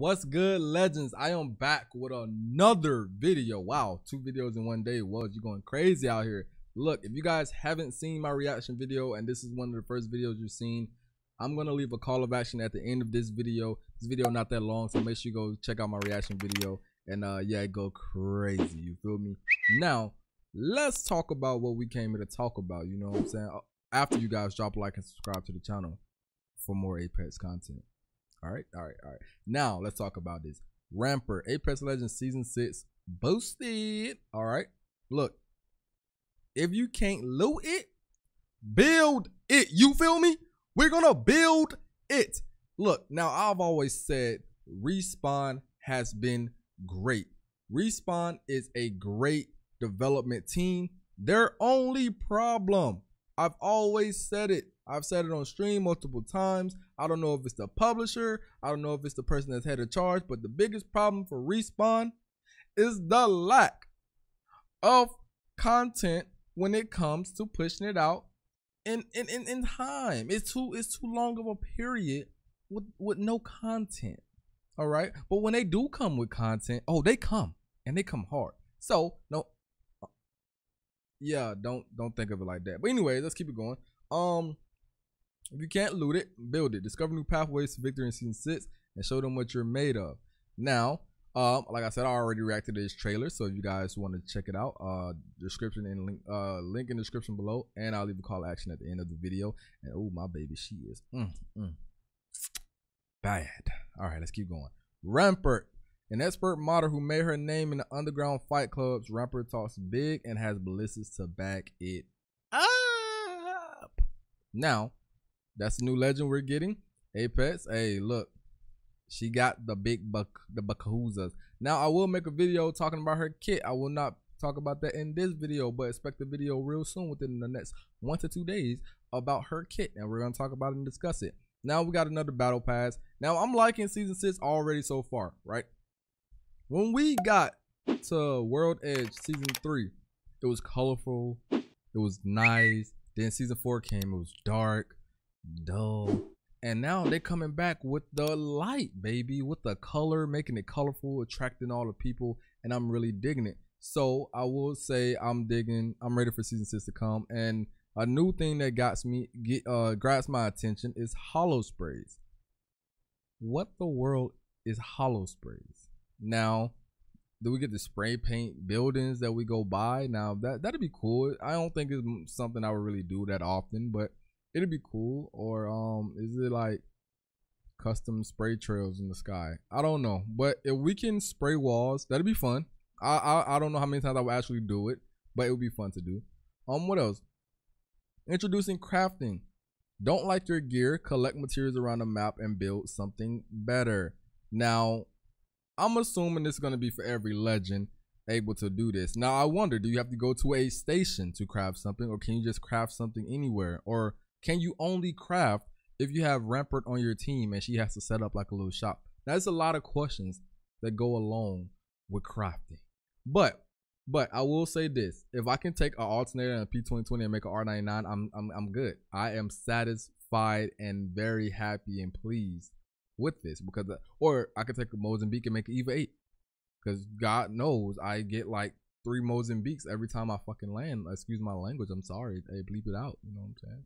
What's good, legends? I am back with another video. Wow, 2 videos in 1 day. Well, you're going crazy out here. Look, if you guys haven't seen my reaction video and this is one of the first videos you've seen, I'm gonna leave a call of action at the end of this video. This video not that long, so make sure you go check out my reaction video and yeah, go crazy, you feel me? Now let's talk about what we came here to talk about, you know what I'm saying, after you guys drop a like and subscribe to the channel for more Apex content. All right. Now let's talk about this. Rampart, Apex Legends Season 6 boosted. All right. Look, if you can't loot it, build it. You feel me? We're gonna build it. Look, now I've always said Respawn has been great. Respawn is a great development team. Their only problem, I've always said it. I've said it on stream multiple times. I don't know if it's the publisher. I don't know if it's the person that's head of charge. But the biggest problem for Respawn is the lack of content when it comes to pushing it out in time. It's too long of a period with no content. All right. But when they do come with content, oh, they come and they come hard. So no. Yeah, don't think of it like that. But anyway, let's keep it going. If you can't loot it, build it. Discover new pathways to victory in Season 6 and show them what you're made of. Now, like I said, I already reacted to this trailer, so if you guys want to check it out, description and link, link in the description below, and I'll leave a call to action at the end of the video. And oh, my baby, she is bad. All right, let's keep going. Rampart, an expert modder who made her name in the underground fight clubs. Rampart talks big and has ballistics to back it up. Now, that's the new legend we're getting. Apex. Hey, look. She got the big buck, the bacahoozas. Now, I will make a video talking about her kit. I will not talk about that in this video, but expect a video real soon within the next 1 to 2 days about her kit. And we're going to talk about it and discuss it. Now, we got another battle pass. Now, I'm liking Season 6 already so far, right? When we got to World Edge Season 3, it was colorful. It was nice. Then Season 4 came. It was dark. Dull. And now they're coming back with the light, baby, with the color, making it colorful, attracting all the people, and I'm really digging it. So I will say I'm digging. I'm ready for Season 6 to come. And a new thing that grabs my attention is Hollow Sprays. What the world is Hollow Sprays? Now, do we get to spray paint buildings that we go by? Now that'd be cool. I don't think it's something I would really do that often, but it'd be cool. Or is it like custom spray trails in the sky? I don't know, but if we can spray walls, that'd be fun. I don't know how many times I will actually do it, but it would be fun to do. What else? Introducing crafting. Don't like your gear, collect materials around the map and build something better. Now, I'm assuming this is going to be for every legend able to do this. Now, I wonder, do you have to go to a station to craft something, or can you just craft something anywhere? Or can you only craft if you have Rampart on your team and she has to set up like a little shop? Now, there's a lot of questions that go along with crafting. But I will say this. If I can take an alternator and a p2020 and make an r99, I'm good. I am satisfied and very happy and pleased with this, because or I could take a Mozambique and make an Eva 8, because God knows I get like 3 Mozambiques every time I fucking land. Excuse my language, I'm sorry. Hey, bleep it out, you know what I'm saying?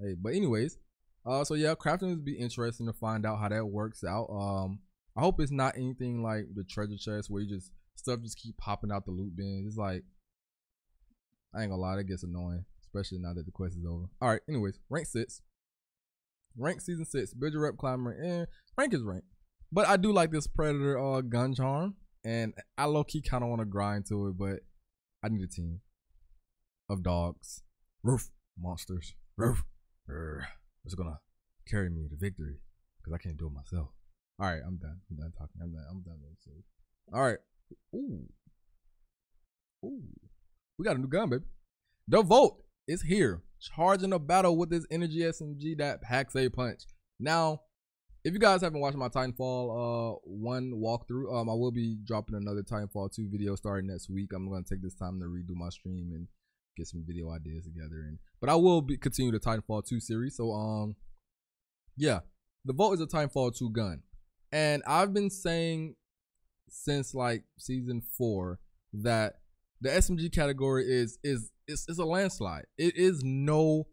Hey, but anyways, so yeah, crafting would be interesting to find out how that works out. I hope it's not anything like the treasure chest where you just stuff keep popping out the loot bins. It's like, I ain't gonna lie, that gets annoying, especially now that the quest is over. All right, anyways, Ranked 6. Ranked Season 6, build your rep, climber, and rank is rank. But I do like this Predator gun charm, and I low-key kind of want to grind to it, but I need a team of dogs. Roof monsters. Roof. It's going to carry me to victory, because I can't do it myself. All right, I'm done. I'm done talking. I'm done. All right. Ooh. We got a new gun, baby. The Volt is here. Charging a battle with this energy SMG that packs a punch. Now, if you guys haven't watched my Titanfall 1 walkthrough, I will be dropping another Titanfall 2 video starting next week. I'm going to take this time to redo my stream and get some video ideas together. But I will continue the Titanfall 2 series. So, yeah, the Volt is a Titanfall 2 gun. And I've been saying since like season 4 that the SMG category is a landslide. It is no,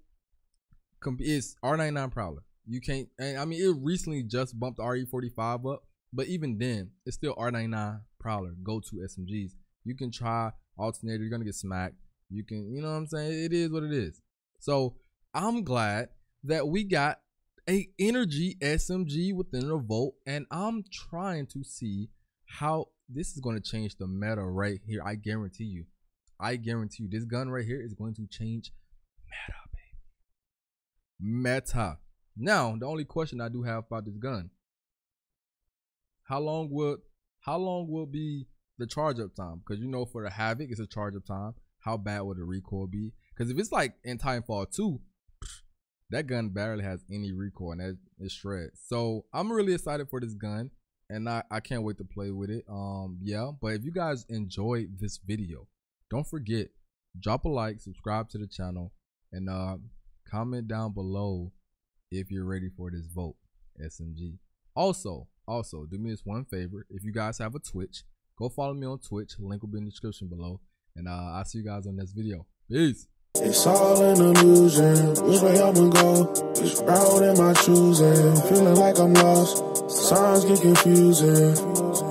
it's R99 problem. You can't, and I mean, it recently just bumped RE45 up, but even then, it's still R99 prowler, go-to SMGs. You can try alternator, you're gonna get smacked. You can, you know what I'm saying? It is what it is. So I'm glad that we got a energy SMG within a Volt, and I'm trying to see how this is gonna change the meta right here. I guarantee you. I guarantee you, this gun right here is going to change meta, baby. Meta. Now, the only question I do have about this gun, how long will be the charge up time? Because you know, for the Havoc, it's a charge up time. How bad would the recoil be? Because if it's like in Titanfall 2, that gun barely has any recoil, and it's shreds. So I'm really excited for this gun, and I can't wait to play with it. Yeah, but if you guys enjoyed this video, don't forget, drop a like, subscribe to the channel, and comment down below if you're ready for this Volt SMG. Also, do me this one favor. If you guys have a Twitch, go follow me on Twitch. Link will be in the description below. And I'll see you guys on this video. Peace. It's all an illusion. Which way I would go? It's proud in my choosing. Feeling like I'm lost. Signs get confusing.